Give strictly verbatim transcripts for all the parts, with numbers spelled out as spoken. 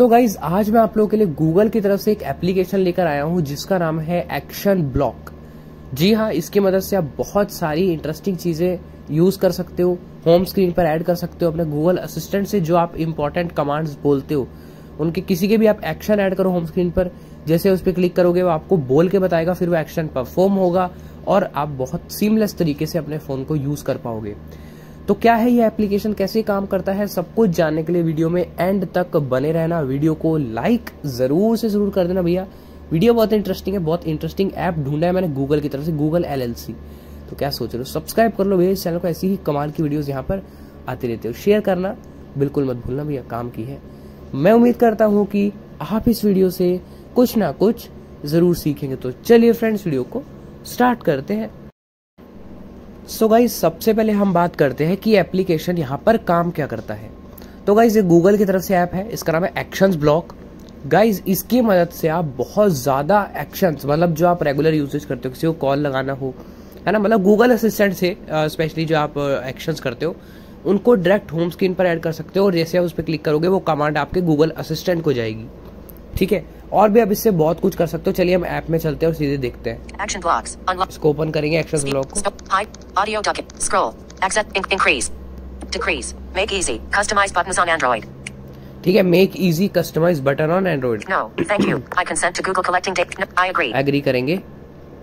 तो गाइज आज मैं आप लोगों के लिए गूगल की तरफ से एक एप्लीकेशन लेकर आया हूँ जिसका नाम है एक्शन ब्लॉक। जी हाँ, इसकी मदद से आप बहुत सारी इंटरेस्टिंग चीज़ें यूज़ कर सकते हो, होम स्क्रीन पर ऐड कर सकते हो अपने गूगल असिस्टेंट से। जो आप इंपॉर्टेंट कमांड्स बोलते हो उनके किसी के भी आप एक्शन ऐड करो होम स्क्रीन पर, जैसे उस पर क्लिक करोगे वो आपको बोल के बताएगा, फिर वो एक्शन परफॉर्म होगा और आप बहुत सीमलेस तरीके से अपने फ़ोन को यूज़ कर पाओगे। तो क्या है ये एप्लीकेशन, कैसे काम करता है, सब कुछ जानने के लिए वीडियो में एंड तक बने रहना। वीडियो को लाइक ज़रूर से ज़रूर कर देना भैया, वीडियो बहुत इंटरेस्टिंग है। बहुत इंटरेस्टिंग ऐप ढूंढा है मैंने गूगल की तरफ से, गूगल एल एल सी। तो क्या सोच रहे हो, सब्सक्राइब कर लो भैया इस चैनल को, ऐसी ही कमाल की वीडियोस यहाँ पर आते रहते हो। शेयर करना बिल्कुल मत भूलना भैया, काम की है। मैं उम्मीद करता हूँ कि आप इस वीडियो से कुछ ना कुछ ज़रूर सीखेंगे। तो चलिए फ्रेंड्स, वीडियो को स्टार्ट करते हैं। सो so गाइज, सबसे पहले हम बात करते हैं कि एप्लीकेशन यहाँ पर काम क्या करता है। तो गाइज ये गूगल की तरफ से ऐप है, इसका नाम है एक्शंस ब्लॉक। गाइज इसकी मदद से आप बहुत ज़्यादा एक्शंस, मतलब जो आप रेगुलर यूजेज करते हो, किसी को कॉल लगाना हो, है ना, मतलब गूगल असिस्टेंट से स्पेशली जो आप एक्शंस करते हो उनको डायरेक्ट होम स्क्रीन पर ऐड कर सकते हो। और जैसे आप उस पर क्लिक करोगे वो कमांड आपके गूगल असिस्टेंट को जाएगी, ठीक है। और भी आप इससे बहुत कुछ कर सकते हो। चलिए हम ऐप में चलते हैं और सीधे देखते हैं। एक्शन ब्लॉक्स इसको ओपन करेंगे, एक्शन ब्लॉक को audio document scroll accept increase decrease make easy customise buttons on Android, ठीक है। Make easy customise button on Android, no thank you I consent to Google collecting data, I agree, agree करेंगे।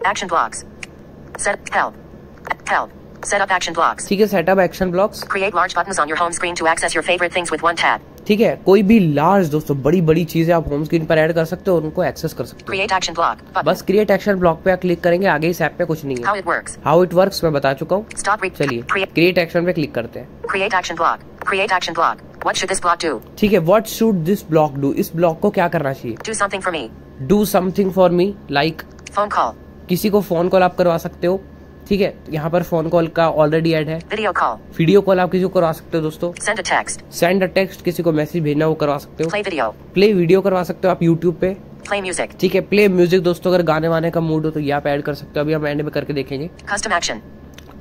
Action blocks set help help set up action blocks, ठीक है, set up action blocks create large buttons on your home screen to access your favourite things with one tap, ठीक है। कोई भी large दोस्तों बड़ी बड़ी चीजें आप होम स्क्रीन पर ऐड कर सकते हो और उनको एक्सेस कर सकते हो। क्रिएट एक्शन ब्लॉक, बस क्रिएट एक्शन ब्लॉक पे आप क्लिक करेंगे, आगे इस ऐप पे कुछ नहीं है। हाउ इट वर्क्स मैं बता चुका हूँ। चलिए क्रिएट एक्शन पे क्लिक करते हैं। Create action block, create action block, what should this block do, ठीक है, what should this block do, इस ब्लॉक को क्या करना चाहिए। Do something for me, do something for me like phone call, किसी को फोन कॉल आप करवा सकते हो, ठीक है, यहाँ पर फोन कॉल का ऑलरेडी ऐड है। वीडियो कॉल, वीडियो कॉल आप किसी को करवा सकते हो दोस्तों। Send a text, send a text, किसी को मैसेज भेजना हो करवा सकते हो। प्ले वीडियो, प्ले वीडियो करवा सकते हो आप यूट्यूब पे। प्ले म्यूजिक, ठीक है, प्ले म्यूजिक दोस्तों, अगर गाने वाने का मूड हो तो ये आप ऐड कर सकते हो। अभी हम एंड में करके देखेंगे। कस्टम एक्शन,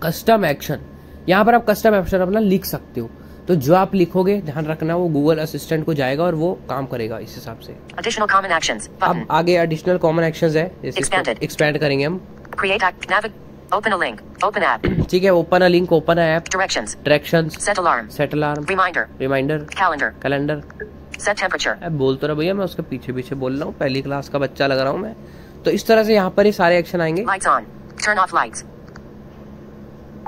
कस्टम एक्शन, यहाँ पर आप कस्टम एक्शन अपना लिख सकते हो। तो जो आप लिखोगे ध्यान रखना वो गूगल असिस्टेंट को जाएगा और वो काम करेगा इस हिसाब से। एडिशनल कॉमन एक्शंस, अब आगे एडिशनल कॉमन एक्शंस है, एक्सपेंड करेंगे हम। Create Open a link. Open app. ठीक है, open a link, open a app. Directions. Directions. Set alarm. Set alarm. Reminder. Reminder. Calendar. Calendar. Set temperature. अब बोल तो रहा भैया, मैं उसके पीछे पीछे बोल रहा हूँ, पहली क्लास का बच्चा लग रहा हूँ मैं। तो इस तरह से यहाँ पर ये सारे एक्शन आएंगे। Lights on. Turn off lights.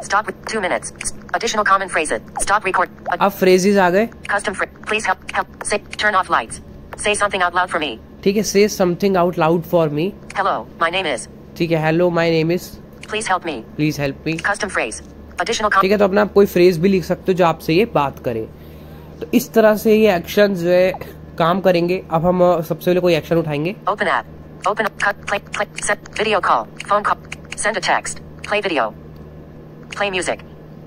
Stop with two minutes. Additional common phrases. Stop record. अब phrases आ गए। Custom phrase. Please help. Help. Say. Turn off lights. Say something out loud for me. ठीक है, say something out loud for me. Hello, my name is. ठीक है, hello, my name is. Please help me. Please help me. Custom phrase. Additional. ठीक है, तो अपना आप कोई फ्रेज भी लिख सकते हो जो आपसे ये बात करे। तो इस तरह से ये एक्शन जो है काम करेंगे। अब हम सबसे पहले कोई एक्शन उठाएंगे। Open app. Open up. Cut. Play. Play. Set. Video call. Phone call. Send a text. Play video. Play music.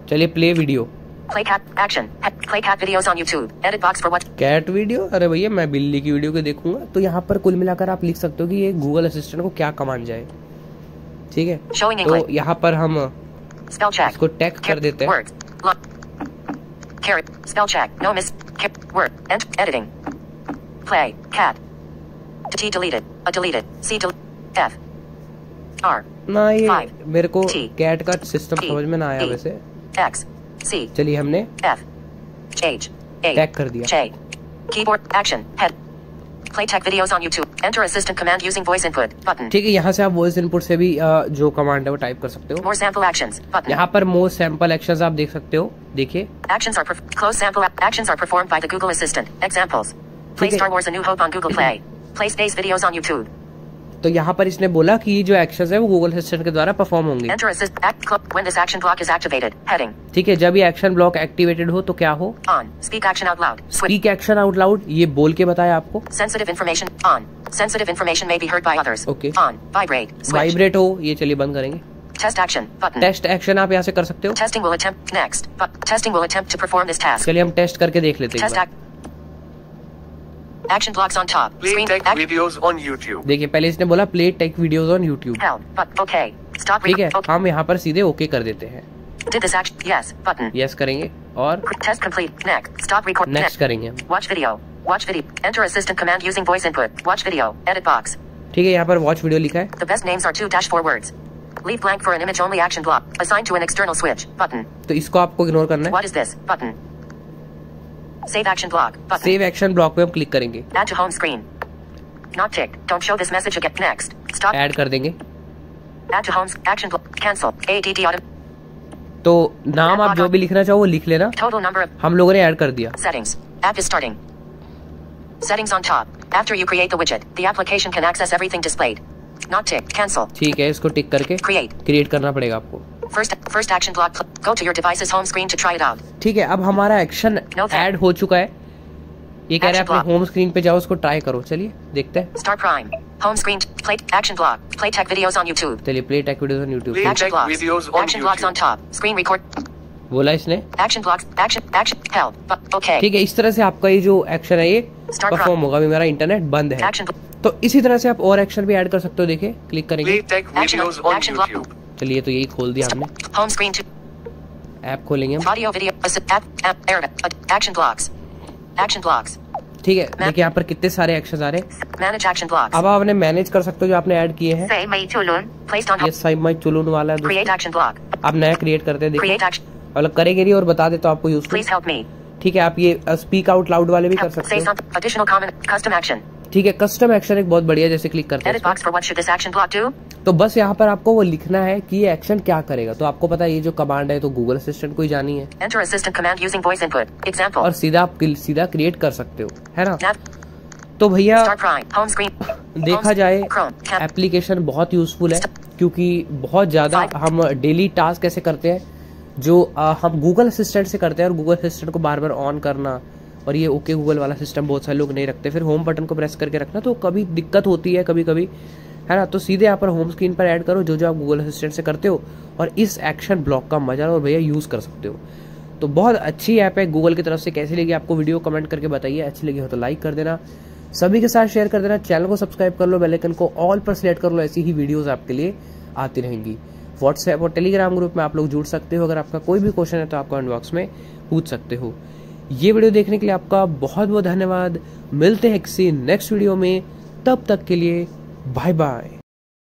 चलिए play video. Play cat action. Play cat videos on YouTube. Edit box for what? Cat video? अरे भैया मैं बिल्ली की video को देखूंगा। तो यहाँ पर कुल मिलाकर आप लिख सकते हो कि ये गूगल असिस्टेंट को क्या कमांड जाए, ठीक है। तो यहाँ पर हम इसको टैग कर देते हैं। ना ये मेरे को कैट का सिस्टम समझ में ना आया वैसे। चलिए हमने टैग कर दिया। Keyboard action head Play tech videos on YouTube. Enter assistant command using voice input button. ठीक है, यहाँ से आप voice input से भी जो command है वो type कर सकते हो। More sample actions button. यहाँ पर more sample actions आप देख सकते हो। देखिए। Actions are close sample actions are performed by the Google Assistant. Examples. Play Star Wars: A New Hope on Google Play. Play space videos on YouTube. तो यहाँ पर इसने बोला कि जो actions है वो Google Assistant के द्वारा perform होंगे। Enter assistant act club when this action block is activated. Heading. ठीक है, जब ये action block activated हो तो क्या हो? On. Speak action out loud. Speak action out loud. ये बोल के बताया आपको। Sensitive information on. Sensitive information may be heard by others. Okay. On. Vibrate. Switch. Vibrate हो, ये चलिए बंद करेंगे। Test action button. Test action आप यहाँ से कर सकते हो। Testing will attempt next. Testing will attempt to perform this task. चलिए हम test करके देख लेते हैं। Test act. Action blocks on top. Play tech videos on YouTube. देखिए पहले इसने बोला play tech videos on YouTube. Help. Okay. Stop. ठीक है, हम यहाँ पर सीधे ओके okay कर देते हैं। Did this action? Yes. Button. Yes करेंगे और test complete. Next. Stop recording. Next करेंगे। Watch video. Watch video. Enter assistant command using voice input. Watch video. Edit box. ठीक है, यहाँ पर watch video लिखा है. The best names are two dash four words. Leave blank for an image only action block. Assigned to an external switch. Button. तो इसको आपको ignore करना है. What is this? Button. Save action block. Button. Save action block पे हम click करेंगे. Add to home screen. Not ticked. Don't show this message again. Next. Stop. Add कर देंगे. Add to home action block. Cancel. Add auto. तो नाम आप जो भी लिखना चाहो वो लिख लेना. Total number. हम लोगों ने ऐड कर दिया. Settings. App is starting. Settings on top. After you create the widget, the application can access everything displayed. Not ticked. Cancel. ठीक है, इसको टिक करके create create करना पड़ेगा आपको. First, first action block. Go to your device's home screen to try it out. ठीक है, अब हमारा एक्शन ऐड हो चुका है. ये कह रहा है अपने होम स्क्रीन पे जाओ, उसको ट्राई करो. चलिए देखते हैं. Start Prime. Home screen. Play action block. Play tech videos on YouTube. चलिए play tech videos on YouTube. Play tech videos on YouTube. Action blocks on top. Screen record. बोला इसने. Action blocks. Action. Action. Help. Okay. ठीक है, इस तरह से आपका ये जो एक्शन है ये परफॉर्म होगा. भी मेरा इंटरनेट बंद है. Action. तो इसी तरह से आप और एक्शन भी ऐड कर सकते हो. देखिए क्लिक करेंगे. चलिए तो यही खोल दिया हमने. होम स्क्रीन ऐप खोलेंगे हम. Audio video action blocks. Action blocks. ठीक है, देखिए यहाँ पर कितने सारे एक्शन आ रहे हैं. Manage action blocks. अब आपने मैनेज कर सकते हो जो आपने ऐड किए हैं. सेव माय चुलून प्लेस्ड ऑन. ये सेव माय चुलून वाला है. Create action block. आप नया क्रिएट करते हैं. देखिए मतलब करेंगे नहीं और बता देता हूं आपको यूजफुल. ठीक है, आप ये स्पीक आउट लाउड वाले भी कर सकते हो. ठीक है, कस्टम एक्शन एक बहुत बढ़िया. जैसे क्लिक करते हैं तो बस यहाँ पर आपको वो लिखना है कि ये एक्शन क्या करेगा. तो आपको पता है ये जो कमांड है तो गूगल असिस्टेंट को ही जानी है. Enter assistant command using voice input. Example. और सीधा आप सीधा क्रिएट कर सकते हो, है ना. तो भैया देखा जाए एप्लीकेशन बहुत यूजफुल है, क्योंकि बहुत ज्यादा हम डेली टास्क ऐसे करते हैं जो हम गूगल असिस्टेंट से करते हैं, और गूगल असिस्टेंट को बार बार ऑन करना और ये ओके गूगल वाला सिस्टम बहुत सारे लोग नहीं रखते. फिर होम बटन को प्रेस करके रखना, तो कभी दिक्कत होती है कभी कभी, है ना. तो सीधे यहाँ पर होम स्क्रीन पर ऐड करो जो जो आप गूगल असिस्टेंट से करते हो, और इस एक्शन ब्लॉक का मजा और भैया यूज़ कर सकते हो. तो बहुत अच्छी ऐप है गूगल की तरफ से. कैसी लगी आपको वीडियो कमेंट करके बताइए. अच्छी लगी हो तो लाइक कर देना, सभी के साथ शेयर कर देना, चैनल को सब्सक्राइब कर लो, बेल आइकन को ऑल पर सेलेक्ट कर लो. ऐसी ही वीडियोज़ आपके लिए आती रहेंगी. व्हाट्सएप और टेलीग्राम ग्रुप में आप लोग जुड़ सकते हो. अगर आपका कोई भी क्वेश्चन है तो आप कमेंट बॉक्स में पूछ सकते हो. ये वीडियो देखने के लिए आपका बहुत बहुत धन्यवाद. मिलते हैं किसी नेक्स्ट वीडियो में, तब तक के लिए बाय बाय.